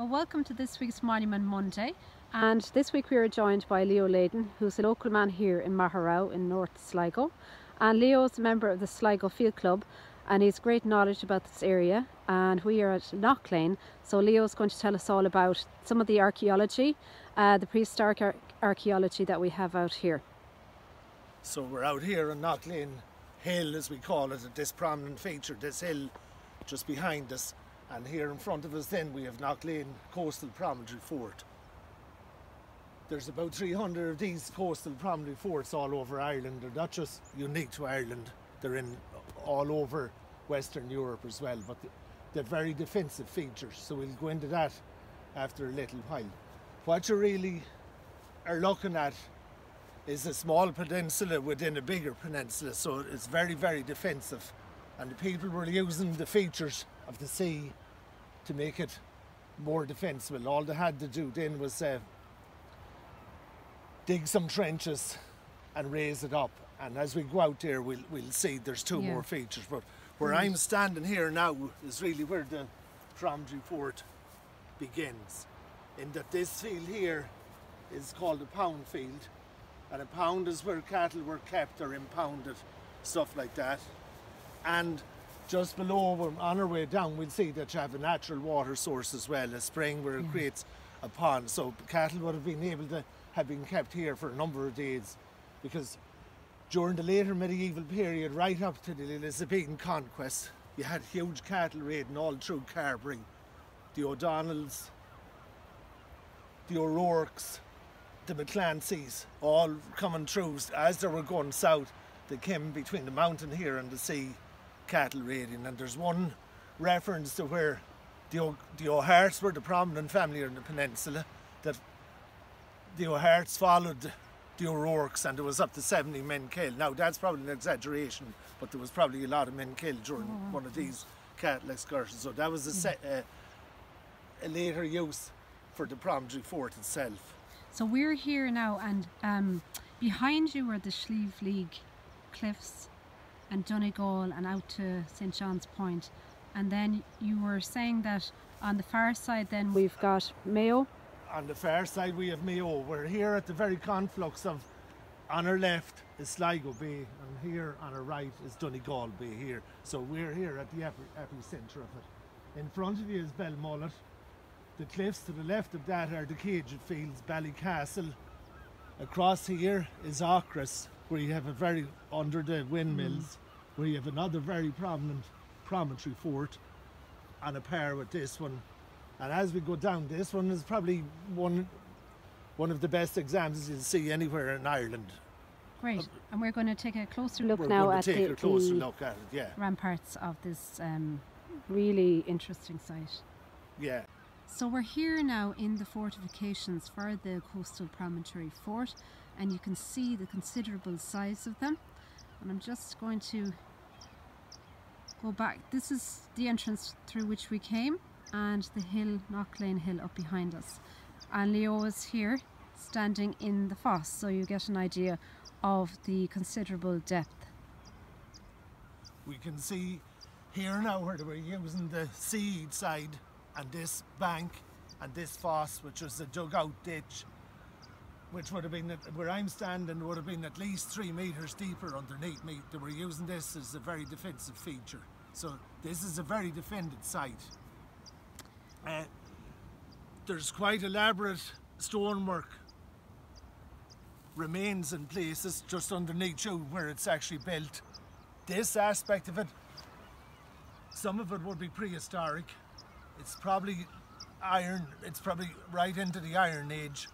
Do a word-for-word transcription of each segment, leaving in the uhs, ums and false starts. Well, welcome to this week's Monument Monday, and this week we are joined by Leo Leydon, who's a local man here in Maherrao in North Sligo. And Leo is a member of the Sligo Field Club and he has great knowledge about this area, and we are at Knocklane, so Leo is going to tell us all about some of the archaeology, uh, the prehistoric ar archaeology that we have out here. So we're out here on Knocklane Hill, as we call it, at this prominent feature, this hill just behind us. And here in front of us then we have Knocklane Coastal Promontory Fort. There's about three hundred of these coastal promontory forts all over Ireland. They're not just unique to Ireland, they're in all over Western Europe as well, but they're very defensive features, so we'll go into that after a little while. What you really are looking at is a small peninsula within a bigger peninsula, so it's very, very defensive. And the people were using the features of the sea to make it more defensible. All they had to do then was uh, dig some trenches and raise it up. And as we go out there, we'll, we'll see there's two yeah. more features. But where mm. I'm standing here now is really where the promontory fort begins. In that this field here is called a pound field. And a pound is where cattle were kept or impounded, stuff like that. And just below, on our way down, we'll see that you have a natural water source as well, a spring where it mm. creates a pond. So cattle would have been able to have been kept here for a number of days, because during the later medieval period, right up to the Elizabethan conquest, you had huge cattle raiding all through Carberry. The O'Donnells, the O'Rourkes, the McClancys, all coming through. As they were going south, they came between the mountain here and the sea, cattle raiding. And there's one reference to where the, the O'Harts were the prominent family on the peninsula, that the O'Harts followed the O'Rourkes, and there was up to seventy men killed. Now that's probably an exaggeration, but there was probably a lot of men killed during oh, one of these cattle excursions. So that was a, se uh, a later use for the promontory fort itself. So we're here now, and um, behind you are the Slieve League cliffs and Donegal and out to Saint John's Point. And then you were saying that on the far side then we've got Mayo. On the far side we have Mayo. We're here at the very conflux of, on our left is Sligo Bay and here on our right is Donegal Bay here. So we're here at the epicentre of it. In front of you is Belmullet. The cliffs to the left of that are the Caged Fields, Ballycastle. Across here is Aughris, where you have a very, under the windmills, mm. where you have another very prominent promontory fort on a par with this one. And as we go down, this one is probably one one of the best examples you'll see anywhere in Ireland. Great, uh, and we're going to take a closer look now at the, closer the look at it, yeah. ramparts of this um, really interesting site. Yeah. So we're here now in the fortifications for the coastal promontory fort, and you can see the considerable size of them. And I'm just going to go back. This is the entrance through which we came, and the hill, Knocklane Hill, up behind us. And Leo is here standing in the foss, so you get an idea of the considerable depth. We can see here now where we're using the sea side, and this bank and this foss, which was a dug out ditch, which would have been, where I'm standing, would have been at least three metres deeper underneath me. They were using this as a very defensive feature. So this is a very defended site. Uh, there's quite elaborate stonework remains in places just underneath you where it's actually built. This aspect of it, some of it would be prehistoric. It's probably iron, it's probably right into the Iron Age.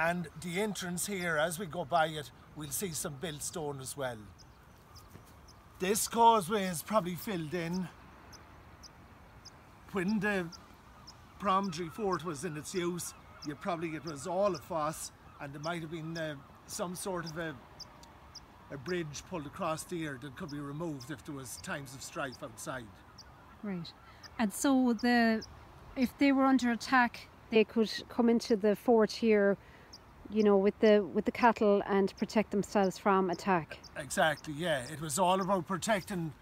And the entrance here, as we go by it, we'll see some built stone as well. This causeway is probably filled in when the promontory fort was in its use. You probably, it was all a foss, and there might have been uh, some sort of a, a bridge pulled across the air that could be removed if there was times of strife outside. Right. And so the, if they were under attack, they could come into the fort here, you know, with the with the cattle and protect themselves from attack. Exactly, yeah. It was all about protecting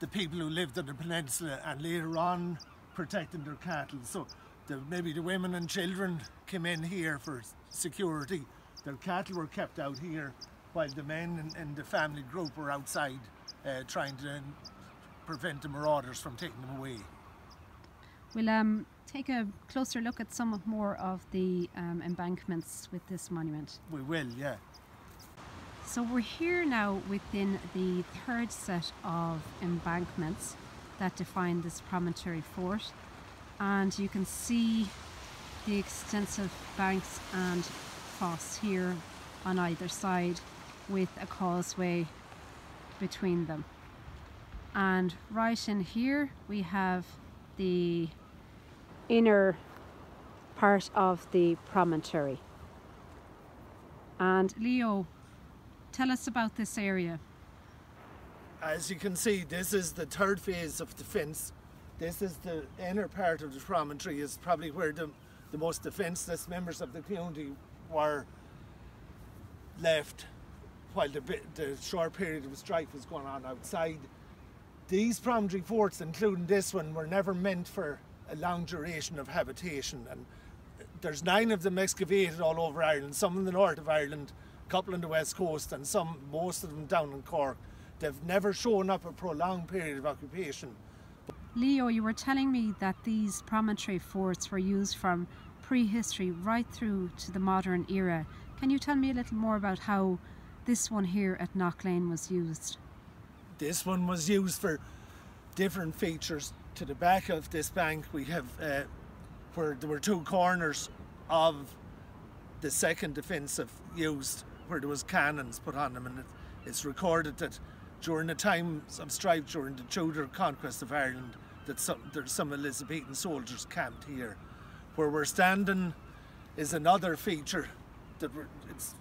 the people who lived on the peninsula, and later on protecting their cattle. So the, maybe the women and children came in here for security. Their cattle were kept out here while the men and, and the family group were outside uh, trying to prevent the marauders from taking them away. We'll um, take a closer look at some more of the um, embankments with this monument. We will, yeah. So we're here now within the third set of embankments that define this promontory fort, and you can see the extensive banks and fosse here on either side with a causeway between them. And right in here we have the inner part of the promontory. And Leo, tell us about this area. As you can see, this is the third phase of defence. This is the inner part of the promontory, is probably where the, the most defenceless members of the community were left while the, the short period of strife was going on outside. These promontory forts, including this one, were never meant for a long duration of habitation, and there's nine of them excavated all over Ireland, some in the north of Ireland, a couple on the west coast, and some, most of them down in Cork. They've never shown up a prolonged period of occupation. Leo, you were telling me that these promontory forts were used from prehistory right through to the modern era. Can you tell me a little more about how this one here at Knocklane was used? This one was used for different features. To the back of this bank we have uh, where there were two corners of the second defensive used, where there was cannons put on them, and it, it's recorded that during the times of strife during the Tudor conquest of Ireland that some, there's some Elizabethan soldiers camped here. Where we're standing is another feature that we're, it's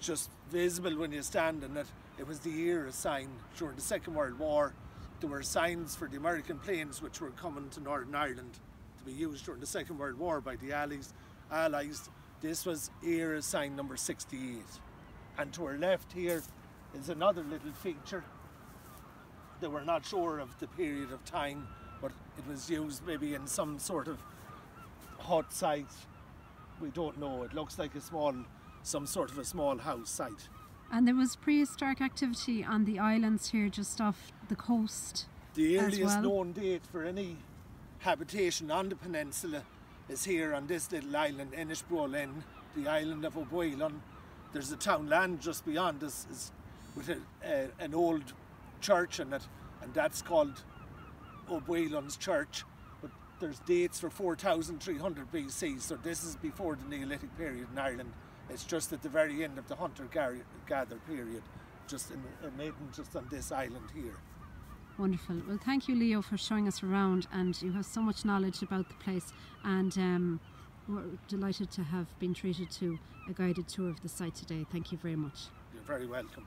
just visible when you stand in it. It was the era sign during the Second World War. There were signs for the American planes which were coming to Northern Ireland to be used during the Second World War by the Allies. Allies. This was era sign number sixty-eight. And to our left here is another little feature that we're not sure of the period of time, but it was used maybe in some sort of hut site. We don't know. It looks like a small, some sort of a small house site. And there was prehistoric activity on the islands here just off the coast. The earliest as well. known date for any habitation on the peninsula is here on this little island, Inishbolin, the island of Obwaylan. There's a townland just beyond us is with a, uh, an old church in it, and that's called Obwelan's Church. But there's dates for four thousand three hundred B C, so this is before the Neolithic period in Ireland. It's just at the very end of the hunter-gatherer period, just in Maiden, just on this island here. Wonderful. Well, thank you, Leo, for showing us around, and you have so much knowledge about the place, and um, we're delighted to have been treated to a guided tour of the site today. Thank you very much. You're very welcome.